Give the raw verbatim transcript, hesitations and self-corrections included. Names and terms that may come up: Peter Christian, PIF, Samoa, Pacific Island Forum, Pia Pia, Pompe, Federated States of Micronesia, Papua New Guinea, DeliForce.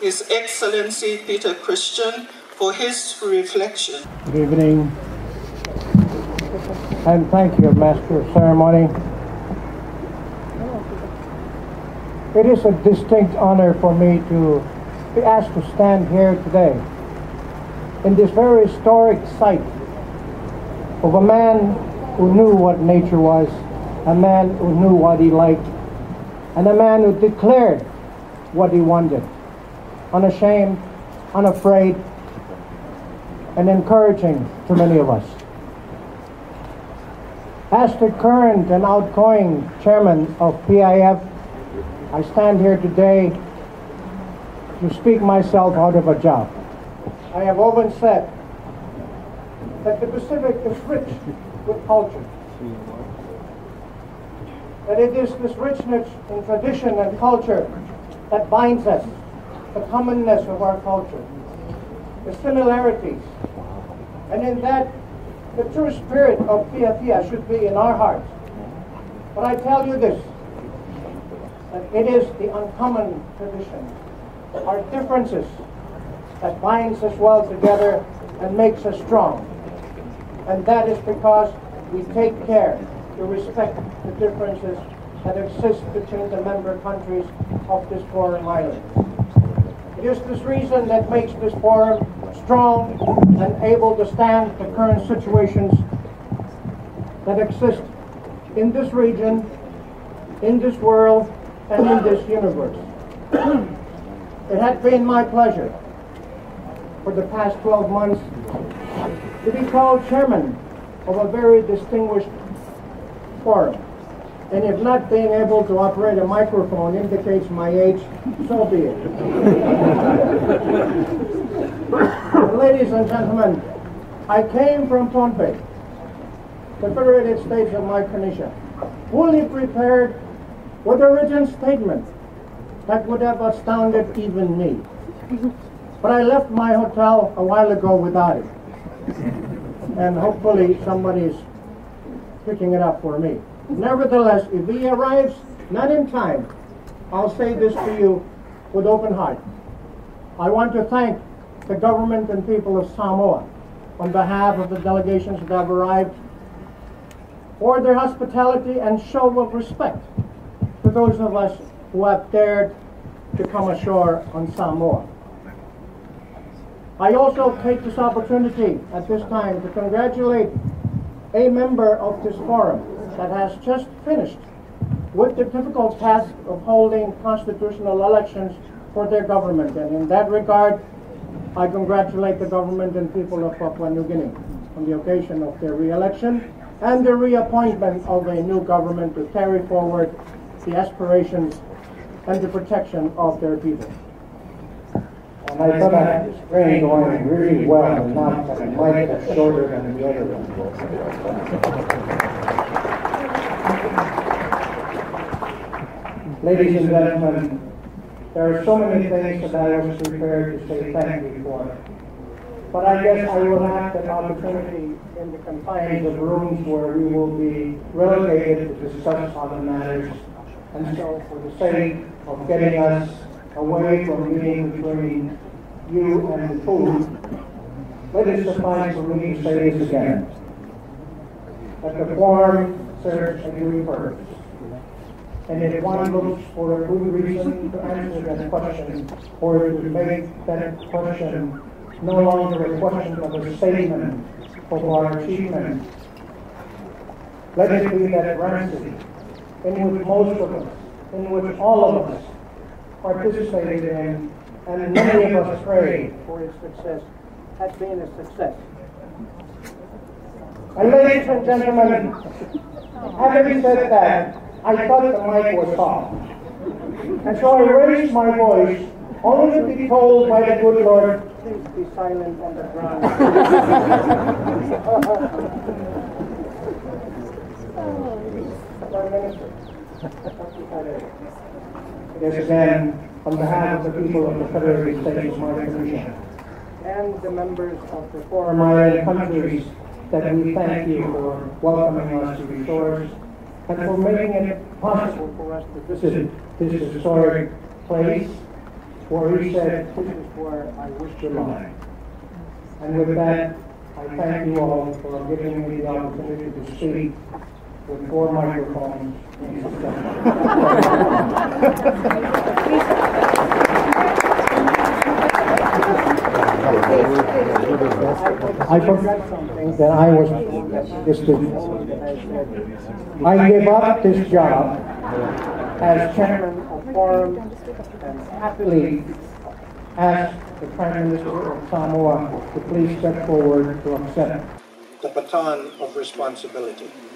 His Excellency Peter Christian for his reflection. Good evening, and thank you, Master of Ceremony. It is a distinct honor for me to be asked to stand here today in this very historic site of a man who knew what nature was, a man who knew what he liked, and a man who declared what he wanted, unashamed, unafraid, and encouraging to many of us. As the current and outgoing chairman of P I F, I stand here today to speak myself out of a job. I have often said that the Pacific is rich with culture, that it is this richness in tradition and culture that binds us, the commonness of our culture, the similarities, and in that the true spirit of Pia Pia should be in our hearts. But I tell you this, that it is the uncommon tradition, our differences, that binds us well together and makes us strong. And that is because we take care to respect the differences that exist between the member countries of this foreign island. It is this reason that makes this forum strong and able to stand the current situations that exist in this region, in this world, and in this universe. It had been my pleasure for the past twelve months to be called chairman of a very distinguished forum. And if not being able to operate a microphone indicates my age, so be it. And ladies and gentlemen, I came from Pompe, the Federated States of Micronesia, fully prepared with a written statement that would have astounded even me. But I left my hotel a while ago without it. And hopefully somebody is picking it up for me. Nevertheless, if he arrives not in time, I'll say this to you with open heart. I want to thank the government and people of Samoa on behalf of the delegations that have arrived for their hospitality and show of respect to those of us who have dared to come ashore on Samoa. I also take this opportunity at this time to congratulate a member of this forum that has just finished with the difficult task of holding constitutional elections for their government. And in that regard, I congratulate the government and people of Papua New Guinea on the occasion of their re-election and the reappointment of a new government to carry forward the aspirations and the protection of their people. And I thought I had this train going really well, and not that it might have shorter than the other one. Ladies and gentlemen, there are so many things that I was prepared to say thank you for. But I guess I will have that opportunity in the confines of rooms where we will be relegated to discuss other matters. And so for the sake of getting us away from being between you and the food, let it suffice for me to say this again, that the forum serves a new purpose. And if one looks for a good reason to answer that question, or to make that question no longer a question of a statement of our achievement, let it be that veracity in which most of us, in which all of us, participated in, and many of us prayed for its success, has been a success. And ladies and gentlemen, having said that, I thought the mic was off. And so I raised my voice, only to be told by the good Lord, please be silent on the ground. Prime Minister, yes, again, on behalf of the people of the Federated States of Micronesia and the members of the former island countries, that we thank you for welcoming us to the shores and for making it possible for us to visit this historic place for he said, "This is where I wish to lie." And with that, I thank you all for giving me the opportunity to speak with four microphones. I forgot something that I was just doing. I gave up this job as chairman of forum and happily asked the Prime Minister of Samoa to please step forward to accept the baton of responsibility.